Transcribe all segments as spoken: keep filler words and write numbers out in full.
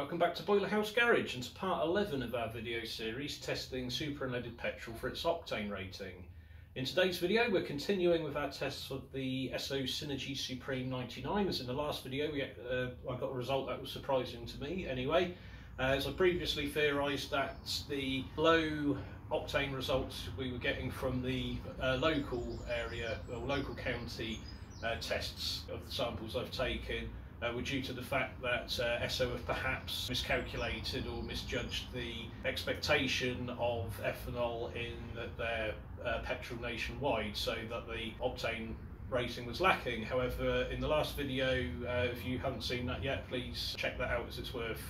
Welcome back to Boilerhouse Garage, and to part eleven of our video series testing superunleaded petrol for its octane rating. In today's video we're continuing with our tests of the Esso Synergy Supreme ninety-nine, as in the last video we, uh, I got a result that was surprising to me anyway. Uh, as I previously theorised that the low octane results we were getting from the uh, local area, or local county uh, tests of the samples I've taken Uh, were due to the fact that uh, Esso have perhaps miscalculated or misjudged the expectation of ethanol in their uh, petrol nationwide, so that the octane rating was lacking. However, in the last video, uh, if you haven't seen that yet, please check that out, as it's worth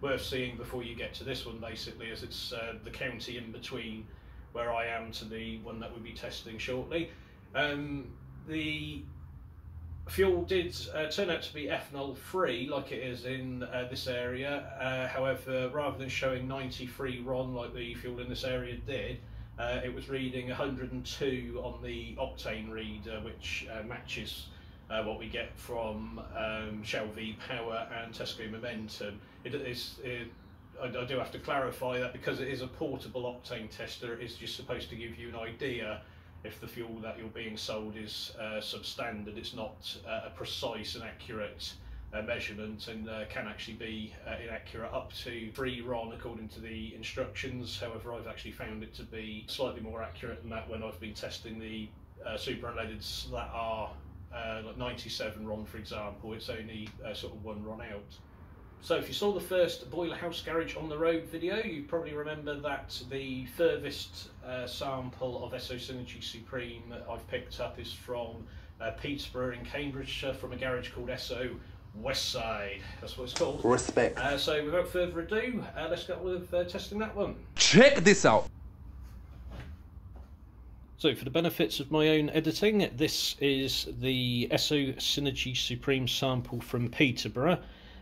worth seeing before you get to this one, basically, as it's uh, the county in between where I am to the one that we'll be testing shortly. Um, the fuel did uh, turn out to be ethanol free, like it is in uh, this area. Uh, however, rather than showing ninety-three R O N like the fuel in this area did, uh, it was reading one hundred and two on the octane reader, which uh, matches uh, what we get from um, Shell V Power and Tesco Momentum. It is, it, I, I do have to clarify that because it is a portable octane tester, it is just supposed to give you an idea if the fuel that you're being sold is uh, substandard. It's not uh, a precise and accurate uh, measurement, and uh, can actually be uh, inaccurate up to three R O N according to the instructions. However, I've actually found it to be slightly more accurate than that when I've been testing the uh, superunleadeds that are uh, like ninety-seven R O N, for example. It's only uh, sort of one R O N out. So if you saw the first Boilerhouse Garage on the Road video, you probably remember that the furthest uh, sample of Esso Synergy Supreme that I've picked up is from uh, Peterborough in Cambridgeshire, from a garage called Esso Westside. That's what it's called. Respect. Uh, so without further ado, uh, let's get on with uh, testing that one. Check this out. So for the benefits of my own editing, this is the Esso Synergy Supreme sample from Peterborough.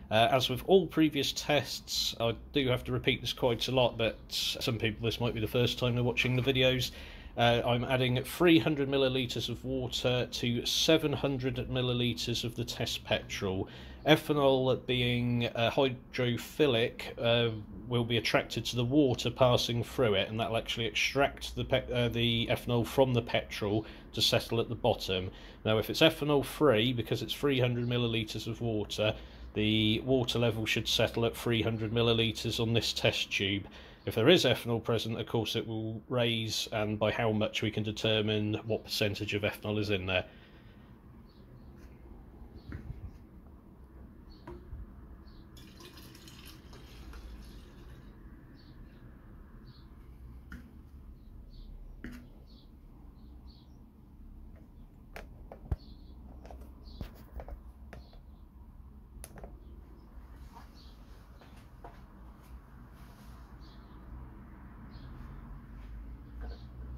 Uh, as with all previous tests, I do have to repeat this quite a lot, but some people, this might be the first time they're watching the videos. Uh, I'm adding three hundred millilitres of water to seven hundred millilitres of the test petrol. Ethanol, being uh, hydrophilic, uh, will be attracted to the water passing through it, and that will actually extract the, pe uh, the ethanol from the petrol to settle at the bottom. Now, if it's ethanol free, because it's three hundred millilitres of water, the water level should settle at three hundred millilitres on this test tube. If there is ethanol present, of course, it will raise, and by how much we can determine what percentage of ethanol is in there.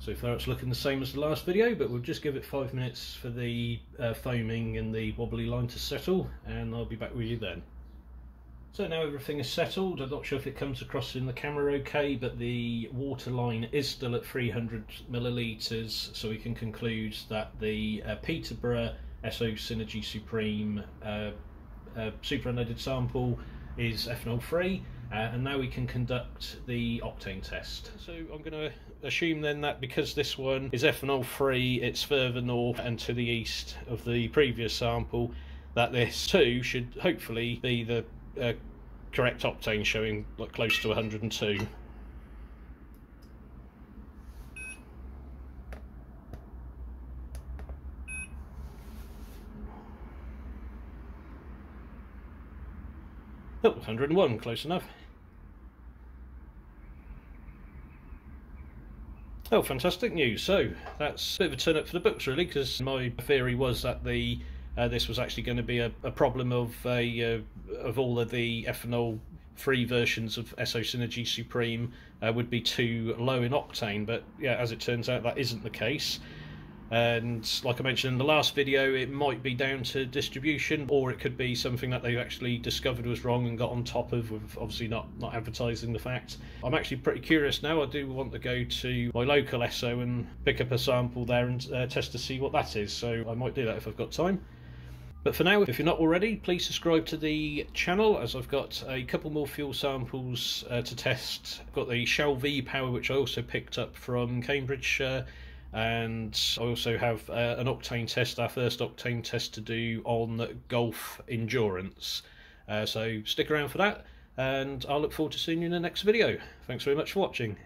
So far it's looking the same as the last video, but we'll just give it five minutes for the uh, foaming and the wobbly line to settle, and I'll be back with you then. So now everything is settled. I'm not sure if it comes across in the camera okay, but the water line is still at three hundred millilitres, so we can conclude that the uh, Peterborough Esso Synergy Supreme uh, uh, superunleaded sample is ethanol free. Uh, and now we can conduct the octane test. So I'm going to assume then that because this one is ethanol free, it's further north and to the east of the previous sample, that this too should hopefully be the uh, correct octane, showing like close to one hundred and two. Oh, one hundred and one, close enough. Oh, fantastic news. So that's a bit of a turn up for the books, really, because my theory was that the uh, this was actually going to be a, a problem of a uh, of all of the ethanol free versions of Esso Synergy Supreme uh, would be too low in octane, but yeah, as it turns out, that isn't the case. And like I mentioned in the last video, it might be down to distribution, or it could be something that they've actually discovered was wrong and got on top of, with obviously not, not advertising the fact. I'm actually pretty curious now. I do want to go to my local Esso and pick up a sample there and uh, test to see what that is, so I might do that if I've got time. But for now, if you're not already, please subscribe to the channel, as I've got a couple more fuel samples uh, to test. I've got the Shell V Power, which I also picked up from Cambridgeshire, and I also have uh, an octane test, our first octane test to do on Golf Endurance. Uh, so stick around for that, and I'll look forward to seeing you in the next video. Thanks very much for watching.